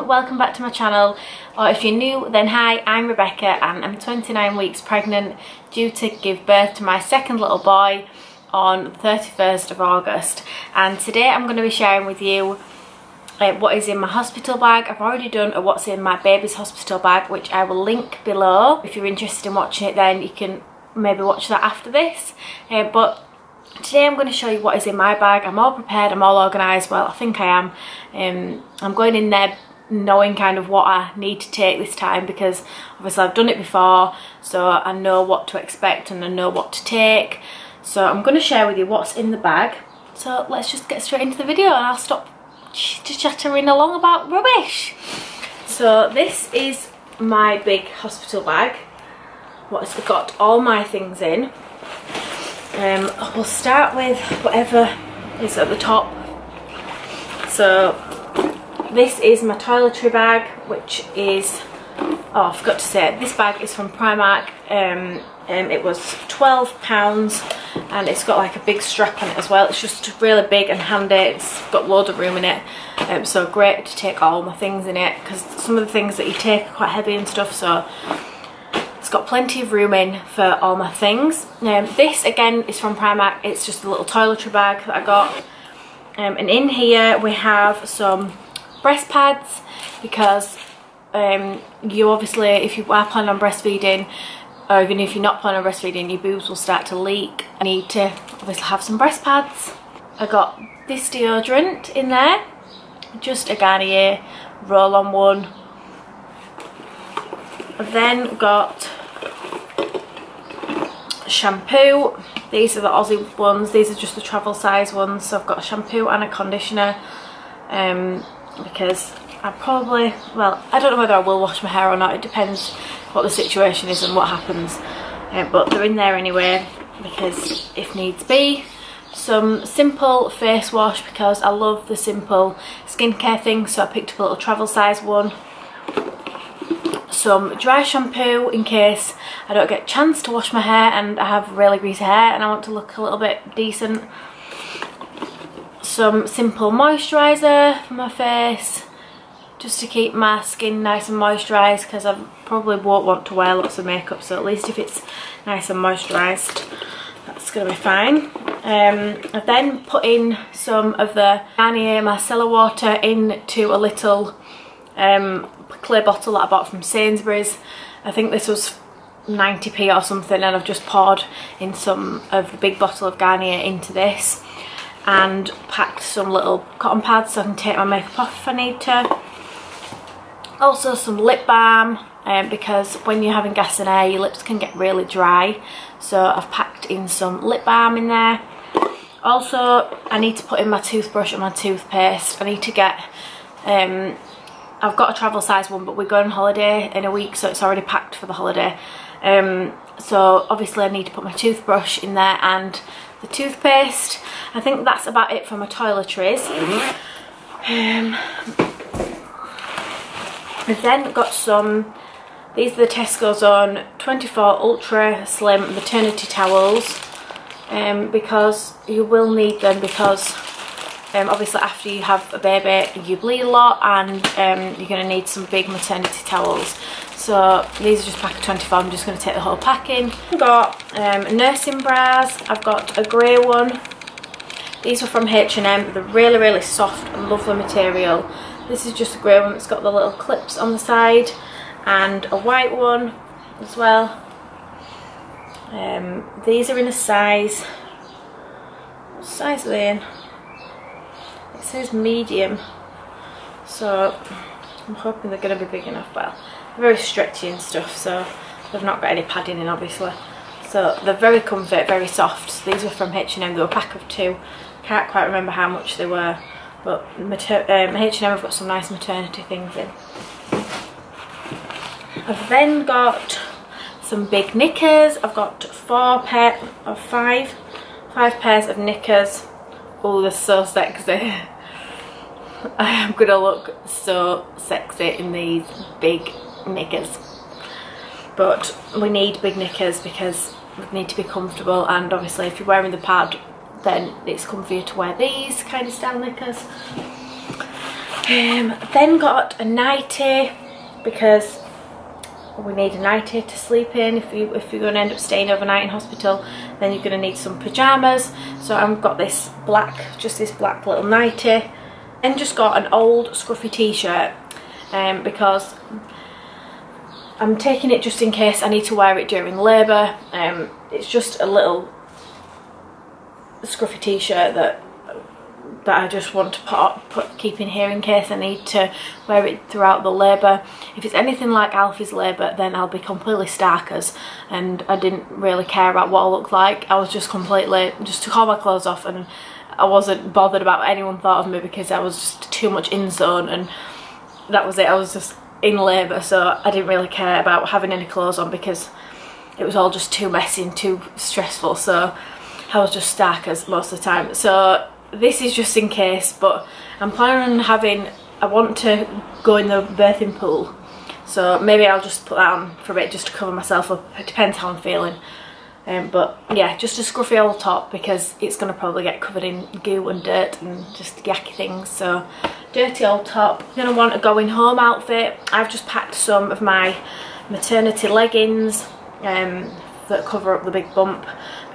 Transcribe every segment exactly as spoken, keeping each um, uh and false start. everyone, welcome back to my channel, or if you're new then hi, I'm Rebecca and I'm twenty-nine weeks pregnant, due to give birth to my second little boy on the thirty-first of August, and today I'm going to be sharing with you uh, what is in my hospital bag. I've already done a what's in my baby's hospital bag, which I will link below. If you're interested in watching it then you can maybe watch that after this, uh, but today I'm going to show you what is in my bag. I'm all prepared, I'm all organised, well I think I am. Um, I'm going in there knowing kind of what I need to take this time, because obviously I've done it before, so I know what to expect and I know what to take. So I'm going to share with you what's in the bag. So let's just get straight into the video and I'll stop ch ch chattering along about rubbish. So this is my big hospital bag. What's got all my things in. Um, we'll start with whatever is at the top. So this is my toiletry bag, which is, oh I forgot to say, this bag is from Primark, um, and it was twelve pounds and it's got like a big strap on it as well. It's just really big and handy, it's got loads of room in it, um, so great to take all my things in it, because some of the things that you take are quite heavy and stuff, so got plenty of room in for all my things. Um, this again is from Primark, it's just a little toiletry bag that I got, um, and in here we have some breast pads, because um, you obviously, if you are planning on breastfeeding, or even if you're not planning on breastfeeding, your boobs will start to leak. I need to obviously have some breast pads. I got this deodorant in there, just a Garnier roll-on one. I've then got shampoo. These are the Aussie ones, these are just the travel size ones, so I've got a shampoo and a conditioner, um, because I probably, well I don't know whether I will wash my hair or not, it depends what the situation is and what happens, uh, but they're in there anyway because if needs be. Some Simple face wash, because I love the Simple skincare thing, so I picked up a little travel size one. Some dry shampoo in case I don't get a chance to wash my hair and I have really greasy hair and I want to look a little bit decent. Some Simple moisturiser for my face, just to keep my skin nice and moisturised, because I probably won't want to wear lots of makeup, so at least if it's nice and moisturised that's going to be fine. Um, I've then put in some of the Garnier micellar water into a little um, clear bottle that I bought from Sainsbury's. I think this was ninety p or something, and I've just poured in some of the big bottle of Garnier into this and packed some little cotton pads so I can take my makeup off if I need to. Also some lip balm, um, because when you're having gas and air your lips can get really dry, so I've packed in some lip balm in there. Also I need to put in my toothbrush and my toothpaste. I need to get um, I've got a travel size one, but we're going on holiday in a week, so it's already packed for the holiday. Um, so obviously I need to put my toothbrush in there and the toothpaste. I think that's about it for my toiletries. Um, I've then got some, these are the Tesco's own twenty-four Ultra Slim maternity towels, um, because you will need them, because Um, obviously after you have a baby you bleed a lot and um, you're going to need some big maternity towels, so these are just pack of twenty-four. I'm just going to take the whole pack in. I've got um, nursing bras, I've got a grey one, these were from H and M, they're really really soft and lovely material. This is just a grey one that's got the little clips on the side, and a white one as well. Um, these are in a size, what size are they in? It says medium, so I'm hoping they're going to be big enough. Well, they're very stretchy and stuff, so they've not got any padding in obviously, so they're very comfy, very soft. So these were from H and M, they were a pack of two, can't quite remember how much they were, but um, H and M have got some nice maternity things in. I've then got some big knickers. I've got four pair of five five pairs of knickers. Oh, they're so sexy. I am gonna look so sexy in these big knickers. But we need big knickers because we need to be comfortable, and obviously if you're wearing the pad then it's comfier to wear these kind of style knickers. Um, then got a nightie because we need a nightie to sleep in. If you if you're going to end up staying overnight in hospital, then you're going to need some pajamas. So I've got this black, just this black little nightie, and just got an old scruffy t-shirt um, because I'm taking it just in case I need to wear it during labour. Um, it's just a little scruffy t-shirt that. that I just want to put, put keep in here in case I need to wear it throughout the labour. If it's anything like Alfie's labour, then I'll be completely starkers, and I didn't really care about what I looked like. I was just completely, just took all my clothes off, and I wasn't bothered about what anyone thought of me because I was just too much in zone, and that was it. I was just in labour, so I didn't really care about having any clothes on because it was all just too messy and too stressful, so I was just starkers most of the time. So this is just in case, but I'm planning on having, I want to go in the birthing pool, so maybe I'll just put that on for a bit just to cover myself up. It depends how I'm feeling. Um, but yeah, just a scruffy old top because it's going to probably get covered in goo and dirt and just yucky things, so dirty old top. I'm going to want a going home outfit. I've just packed some of my maternity leggings um, that cover up the big bump,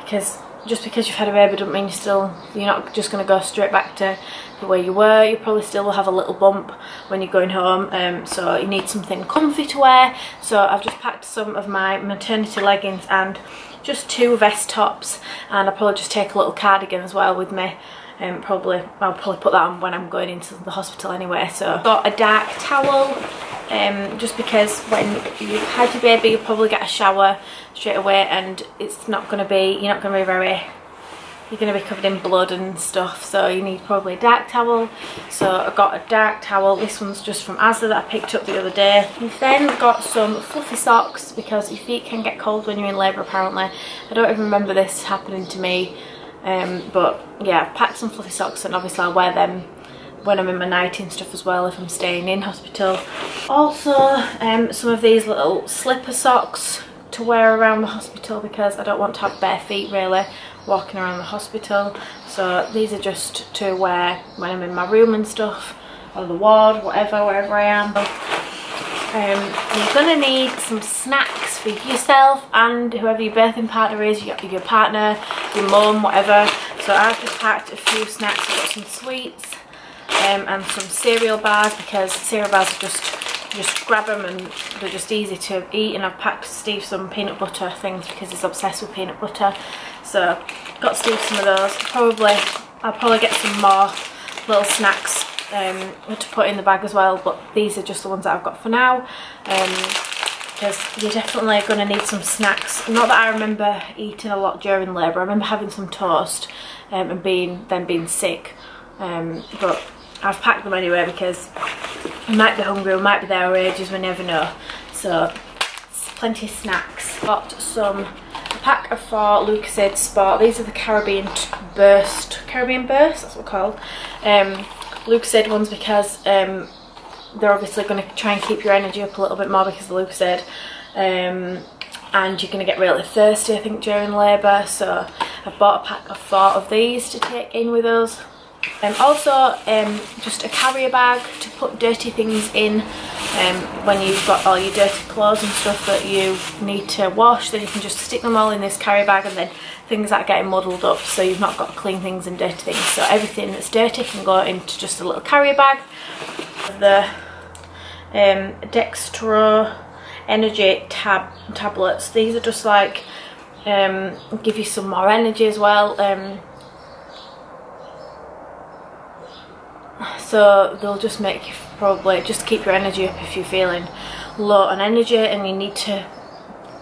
because just because you've had a baby doesn't mean you're still, you're not just going to go straight back to the way you were. You probably still will have a little bump when you're going home, um, so you need something comfy to wear. So I've just packed some of my maternity leggings and just two vest tops, and I'll probably just take a little cardigan as well with me. Um, probably, I'll probably put that on when I'm going into the hospital anyway. So got a dark towel. Um, just because when you've had your baby, you'll probably get a shower straight away, and it's not going to be, you're not going to be very, you're going to be covered in blood and stuff, so you need probably a dark towel. So I got a dark towel. This one's just from Asda that I picked up the other day. We've then got some fluffy socks because your feet can get cold when you're in labour apparently. I don't even remember this happening to me, um, but yeah, I've packed some fluffy socks, and obviously I'll wear them when I'm in my night and stuff as well if I'm staying in hospital. Also um, some of these little slipper socks to wear around the hospital because I don't want to have bare feet really walking around the hospital, so these are just to wear when I'm in my room and stuff, or the ward, whatever, wherever I am. Um, you're going to need some snacks for yourself and whoever your birthing partner is, your, your partner, your mum, whatever. So I've just packed a few snacks. I've got some sweets Um, and some cereal bars because cereal bars are just, just grab them and they're just easy to eat. And I've packed Steve some peanut butter things because he's obsessed with peanut butter, so got Steve some of those. Probably I'll probably get some more little snacks um, to put in the bag as well, but these are just the ones that I've got for now um, because you're definitely going to need some snacks. Not that I remember eating a lot during labour. I remember having some toast um, and being then being sick, um, but I've packed them anyway because we might be hungry, we might be there for ages, we never know. So, plenty of snacks. Got some, a pack of four Lucozade Sport. These are the Caribbean Burst. Caribbean Burst? That's what they're called. Um, Lucozade ones because um, they're obviously going to try and keep your energy up a little bit more because of the Lucozade. Um, and you're going to get really thirsty, I think, during labour. So, I've bought a pack of four of these to take in with us. Um, also, um, just a carrier bag to put dirty things in um, when you've got all your dirty clothes and stuff that you need to wash. Then you can just stick them all in this carrier bag, and then things that are getting muddled up, so you've not got clean things and dirty things. So everything that's dirty can go into just a little carrier bag. The um, Dextro Energy tab tablets. These are just like, um, give you some more energy as well. Um, So they'll just make you probably, just keep your energy up if you're feeling low on energy and you need to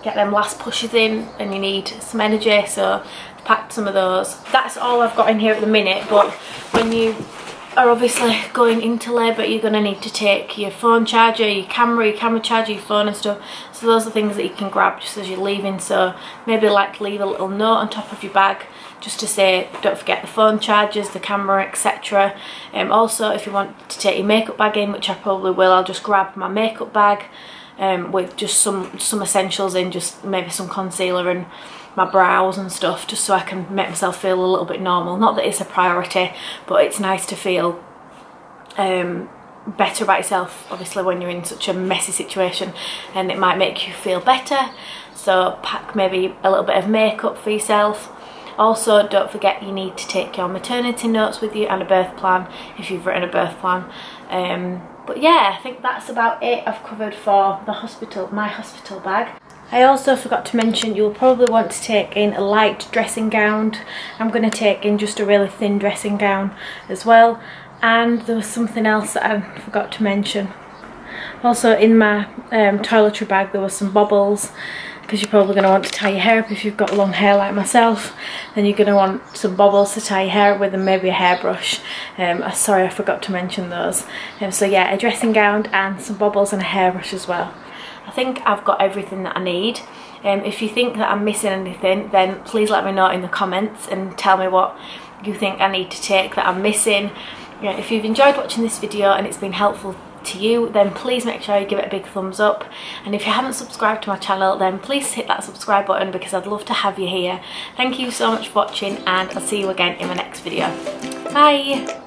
get them last pushes in and you need some energy, so I've packed some of those. That's all I've got in here at the minute, but when you are obviously going into labour, you're going to need to take your phone charger, your camera, your camera charger, your phone and stuff. So those are things that you can grab just as you're leaving, so maybe like leave a little note on top of your bag just to say don't forget the phone chargers, the camera, etc. Um, also if you want to take your makeup bag in, which I probably will, I'll just grab my makeup bag um, with just some some essentials in, just maybe some concealer and my brows and stuff, just so I can make myself feel a little bit normal. Not that it's a priority, but it's nice to feel um, better about yourself, obviously, when you're in such a messy situation, and it might make you feel better. So pack maybe a little bit of makeup for yourself. Also, don't forget you need to take your maternity notes with you, and a birth plan if you've written a birth plan. Um, but yeah, I think that's about it I've covered for the hospital, my hospital bag. I also forgot to mention you'll probably want to take in a light dressing gown. I'm going to take in just a really thin dressing gown as well. And there was something else that I forgot to mention. Also, in my um, toiletry bag there were some bobbles, because you're probably going to want to tie your hair up. If you've got long hair like myself, then you're going to want some bobbles to tie your hair up with, and maybe a hairbrush. Um, sorry, I forgot to mention those. Um, so yeah, a dressing gown and some bobbles and a hairbrush as well. I think I've got everything that I need. Um, if you think that I'm missing anything, then please let me know in the comments and tell me what you think I need to take that I'm missing. Yeah, if you've enjoyed watching this video and it's been helpful to you, then please make sure you give it a big thumbs up, and if you haven't subscribed to my channel, then please hit that subscribe button, because I'd love to have you here. Thank you so much for watching, and I'll see you again in my next video. Bye.